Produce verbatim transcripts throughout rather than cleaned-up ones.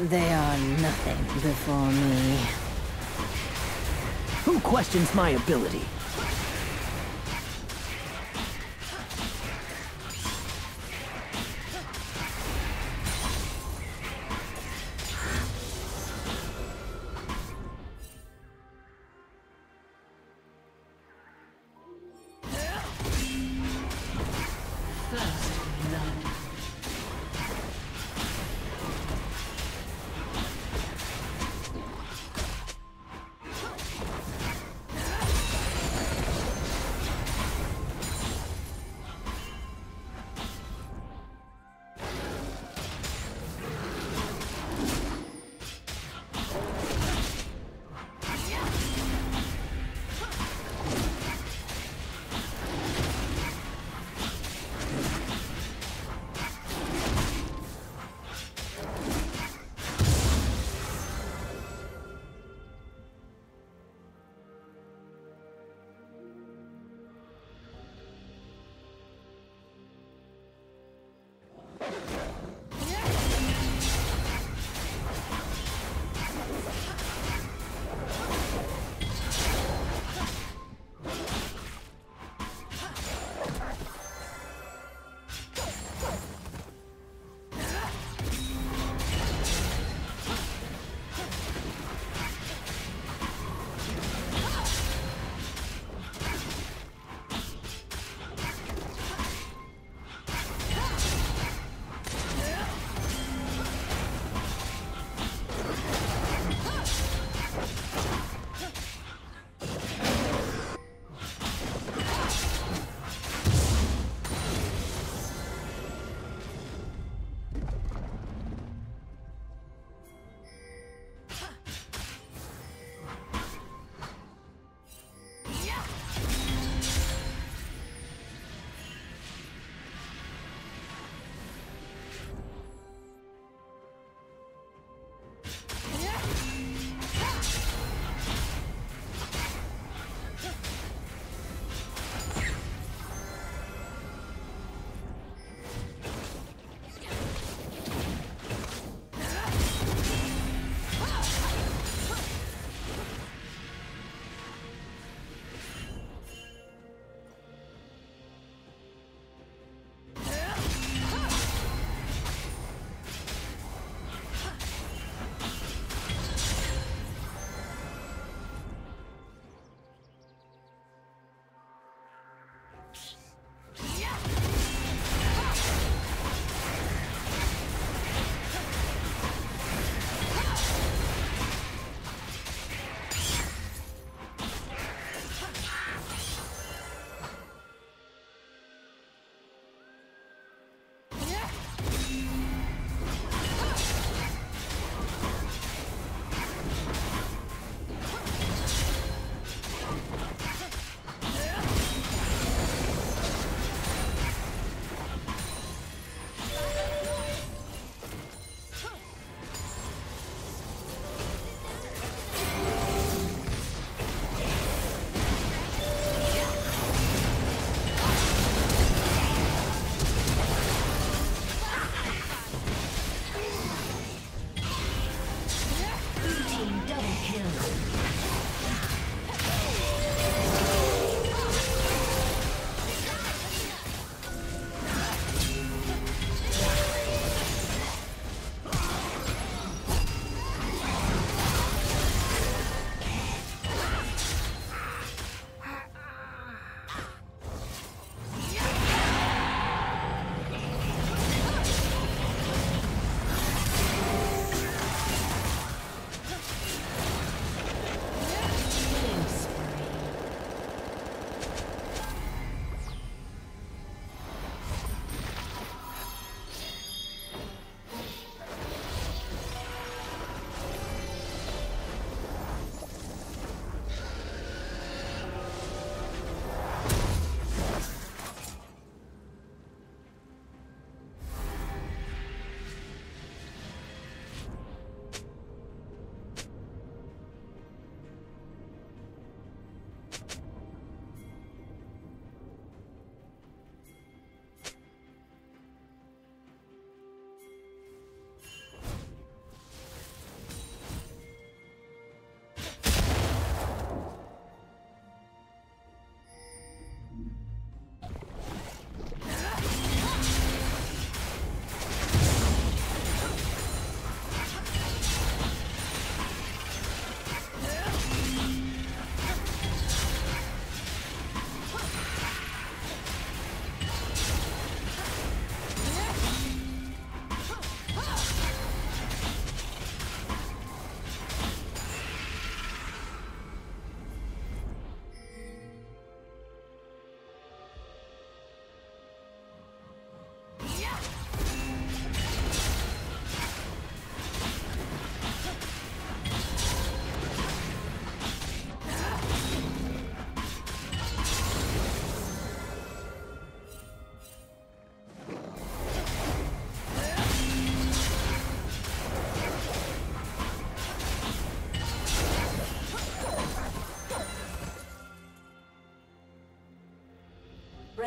They are nothing before me. Who questions my ability?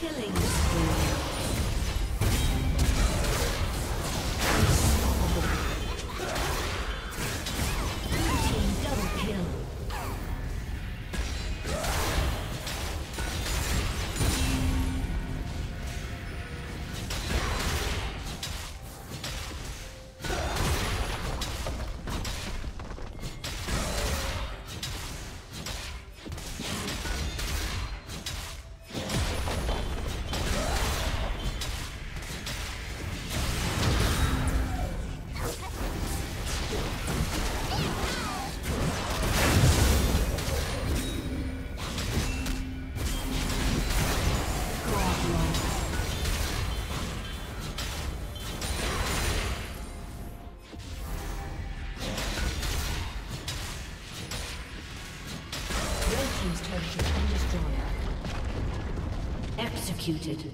Killing. Executed.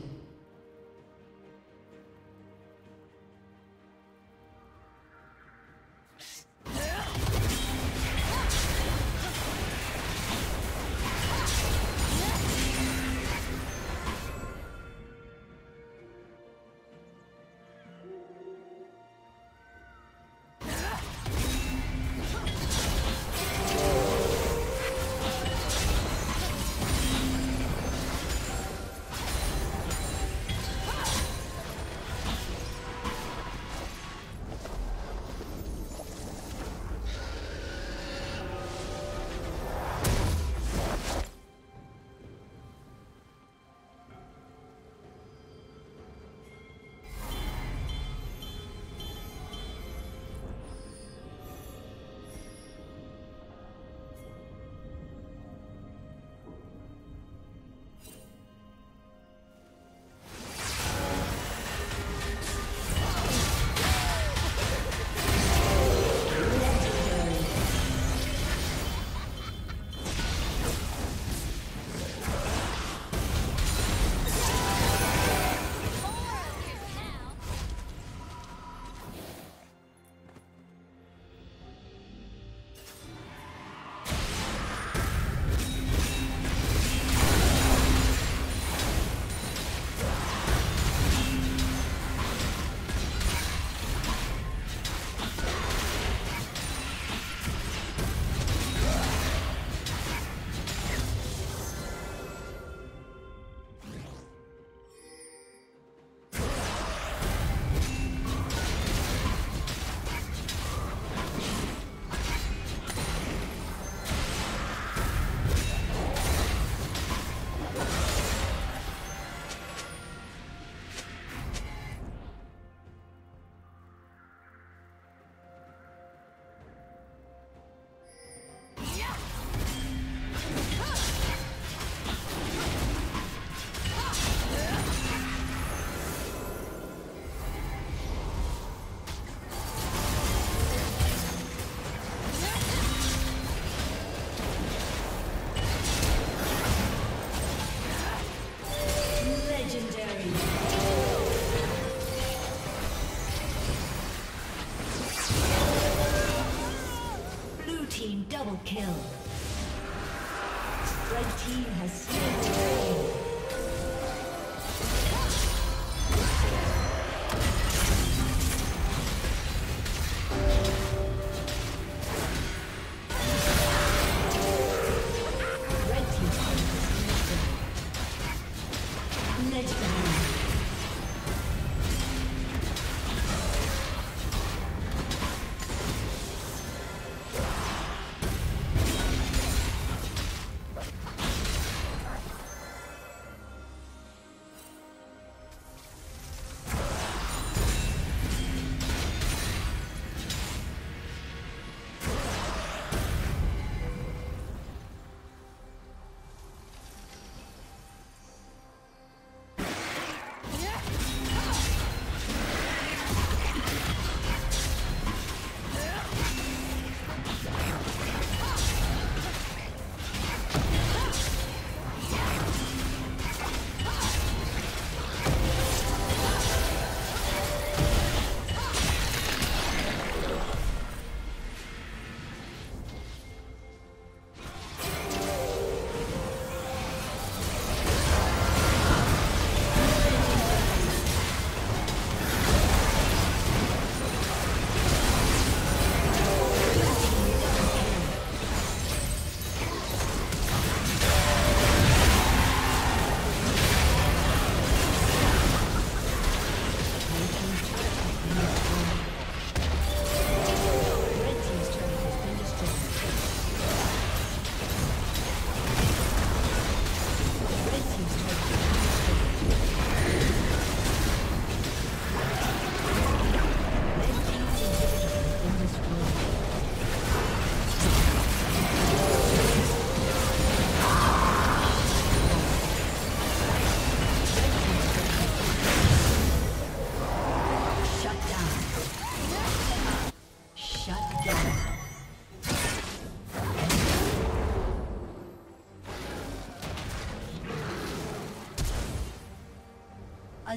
kill. Red team has slain the dragon. A